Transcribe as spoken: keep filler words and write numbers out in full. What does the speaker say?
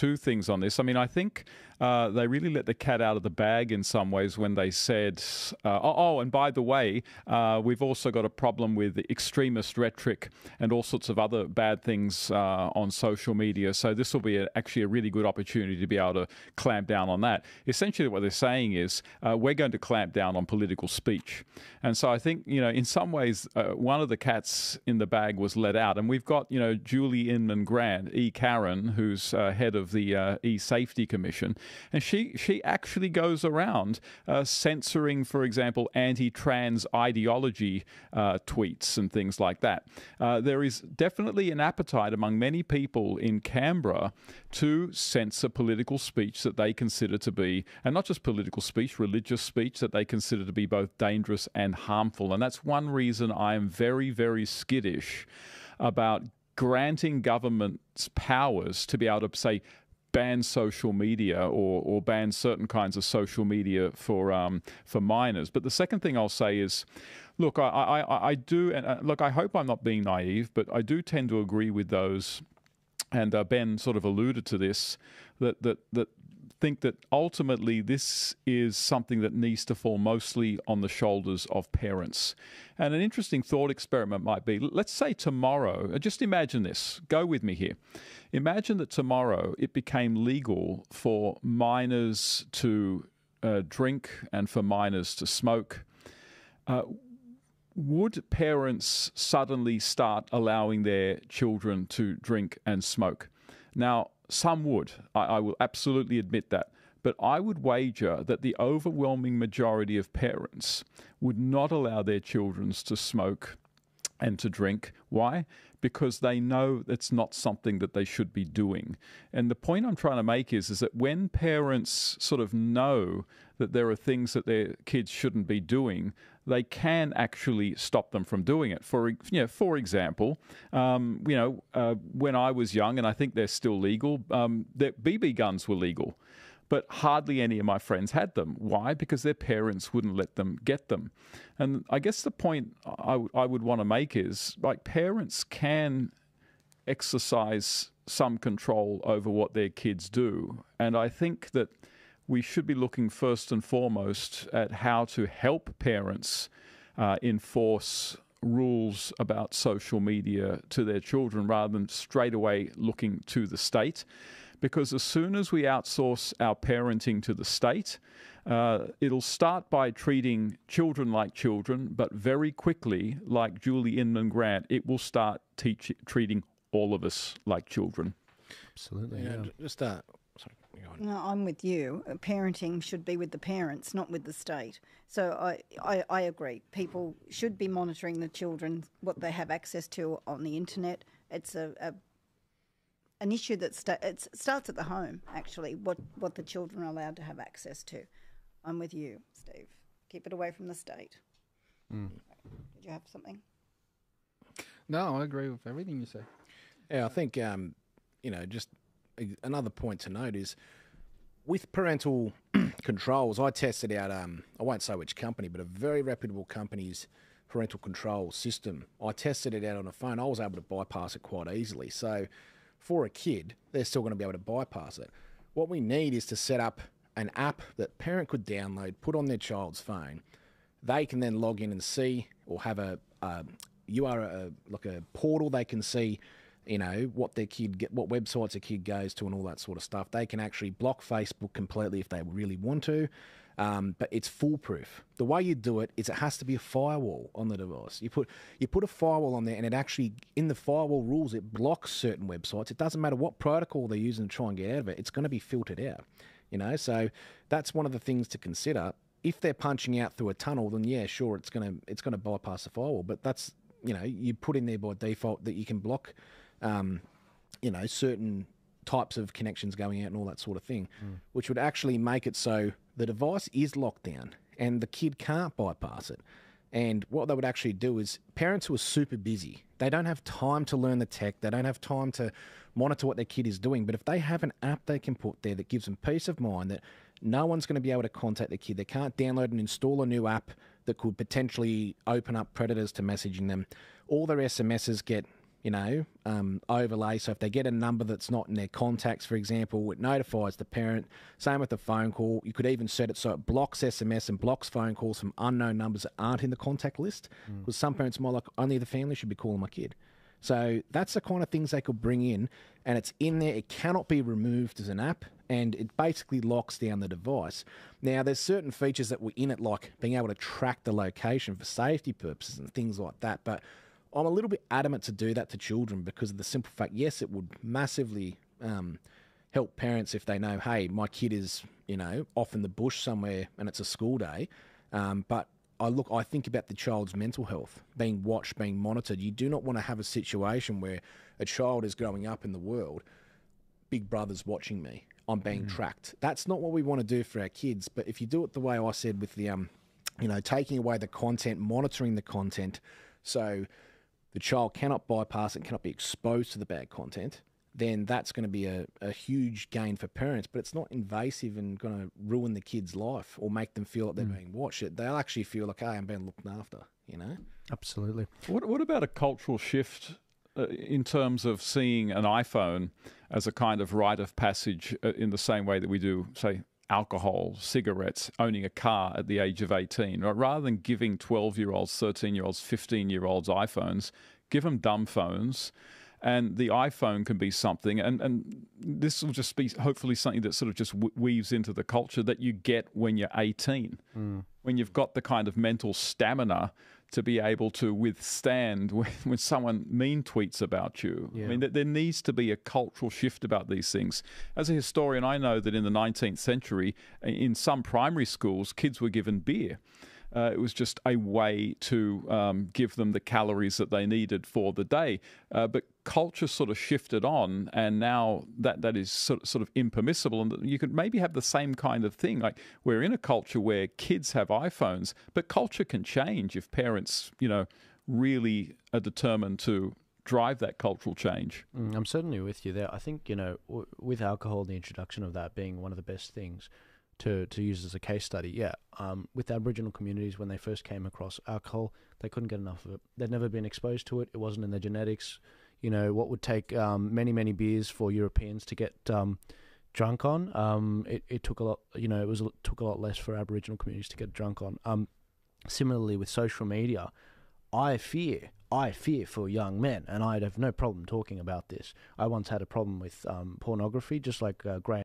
two things on this. I mean, I think uh, they really let the cat out of the bag in some ways when they said, uh, oh, oh, and by the way, uh, we've also got a problem with extremist rhetoric and all sorts of other bad things uh, on social media. So this will be a, actually a really good opportunity to be able to clamp down on that. Essentially what they're saying is uh, we're going to clamp down on political speech. And so I think, you know, in some ways, uh, one of the cats in the bag was let out. And we've got, you know, Julie Inman Grant, E. Karen, who's uh, head of the uh, eSafety Commission. And she, she actually goes around uh, censoring, for example, anti-trans ideology uh, tweets and things like that. Uh, there is definitely an appetite among many people in Canberra to censor political speech that they consider to be, and not just political speech, religious speech that they consider to be both dangerous and harmful. And that's one reason I am very, very skittish about granting governments powers to be able to, say, ban social media or, or ban certain kinds of social media for, um, for minors. But the second thing I'll say is, look, I, I, I do, and uh, look, I hope I'm not being naive, but I do tend to agree with those, and uh, Ben sort of alluded to this, that, that, that think that ultimately this is something that needs to fall mostly on the shoulders of parents. And an interesting thought experiment might be, let's say tomorrow, just imagine this, go with me here. Imagine that tomorrow it became legal for minors to uh, drink and for minors to smoke. Uh, would parents suddenly start allowing their children to drink and smoke? Now, some would. I, I will absolutely admit that. But I would wager that the overwhelming majority of parents would not allow their children to smoke and to drink. Why? Because they know it's not something that they should be doing. And the point I'm trying to make is, is that when parents sort of know that there are things that their kids shouldn't be doing, they can actually stop them from doing it. For, you know, for example, um, you know, uh, when I was young, and I think they're still legal, um, that B B guns were legal, but hardly any of my friends had them. Why? Because their parents wouldn't let them get them. And I guess the point I, I would want to make is, like, parents can exercise some control over what their kids do. And I think that we should be looking first and foremost at how to help parents uh, enforce rules about social media to their children, rather than straight away looking to the state. Because as soon as we outsource our parenting to the state, uh, it'll start by treating children like children, but very quickly, like Julie Inman Grant, it will start teach treating all of us like children. Absolutely. Yeah. Yeah. Just that. Uh, No, I'm with you. Parenting should be with the parents, not with the state. So I, I, I agree. People should be monitoring the children, what they have access to on the internet. It's a, a an issue that sta it starts at the home, actually, what, what the children are allowed to have access to. I'm with you, Steve. Keep it away from the state. Mm. Did you have something? No, I agree with everything you said. Yeah, I think, um, you know, just... another point to note is with parental controls, I tested out, um, I won't say which company, but a very reputable company's parental control system. I tested it out on a phone. I was able to bypass it quite easily. So for a kid, they're still going to be able to bypass it. What we need is to set up an app that parent could download, put on their child's phone. They can then log in and see, or have a, a you are a, like a portal they can see, you know, what their kid get, what websites a kid goes to and all that sort of stuff. They can actually block Facebook completely if they really want to, um, but it's foolproof. The way you do it is it has to be a firewall on the device. You put, you put a firewall on there, and it actually, in the firewall rules, it blocks certain websites. It doesn't matter what protocol they're using to try and get out of it. It's going to be filtered out, you know. So that's one of the things to consider. If they're punching out through a tunnel, then yeah, sure, it's going to, it's going to bypass the firewall, but that's, you know, you put in there by default that you can block Um, you know, certain types of connections going out and all that sort of thing, mm. which would actually make it so the device is locked down and the kid can't bypass it. And what they would actually do is parents who are super busy, they don't have time to learn the tech, they don't have time to monitor what their kid is doing, but if they have an app they can put there that gives them peace of mind that no one's going to be able to contact the kid, they can't download and install a new app that could potentially open up predators to messaging them, all their S M Ses get you know, um, overlay. So if they get a number that's not in their contacts, for example, it notifies the parent. Same with the phone call. You could even set it so it blocks S M S and blocks phone calls from unknown numbers that aren't in the contact list, because mm. some parents might like, only the family should be calling my kid. So that's the kind of things they could bring in, and it's in there. It cannot be removed as an app, and it basically locks down the device. Now, there's certain features that were in it, like being able to track the location for safety purposes and things like that, but I'm a little bit adamant to do that to children because of the simple fact, yes, it would massively um, help parents if they know, hey, my kid is, you know, off in the bush somewhere and it's a school day, um, but I look, I think about the child's mental health, being watched, being monitored. You do not want to have a situation where a child is growing up in the world, big brother's watching me, I'm being mm. tracked. That's not what we want to do for our kids. But if you do it the way I said with the, um, you know, taking away the content, monitoring the content, so the child cannot bypass it, cannot be exposed to the bad content, then that's going to be a, a huge gain for parents, but it's not invasive and going to ruin the kid's life or make them feel like they're mm. being watched. They'll actually feel like, hey, I'm being looked after, you know? Absolutely. What, what about a cultural shift uh, in terms of seeing an iPhone as a kind of rite of passage uh, in the same way that we do, say, alcohol, cigarettes, owning a car at the age of eighteen, right? Rather than giving twelve-year-olds, thirteen-year-olds, fifteen-year-olds iPhones, give them dumb phones. And the iPhone can be something, and, and this will just be hopefully something that sort of just weaves into the culture that you get when you're eighteen, mm. when you've got the kind of mental stamina to be able to withstand when, when someone mean tweets about you. Yeah. I mean, th there needs to be a cultural shift about these things. As a historian, I know that in the nineteenth century, in some primary schools, kids were given beer. Uh, it was just a way to um, give them the calories that they needed for the day. Uh, but culture sort of shifted on, and now that, that is sort of, sort of impermissible. And you could maybe have the same kind of thing. Like, we're in a culture where kids have iPhones, but culture can change if parents, you know, really are determined to drive that cultural change. Mm, I'm certainly with you there. I think, you know, w with alcohol, the introduction of that being one of the best things To, to use as a case study, yeah. Um, with Aboriginal communities, when they first came across alcohol, they couldn't get enough of it. They'd never been exposed to it. It wasn't in their genetics. You know, what would take um, many, many beers for Europeans to get um, drunk on, um, it, it took a lot, you know, it was took a lot less for Aboriginal communities to get drunk on. Um, similarly, with social media, I fear, I fear for young men, and I'd have no problem talking about this. I once had a problem with um, pornography, just like uh, Graham.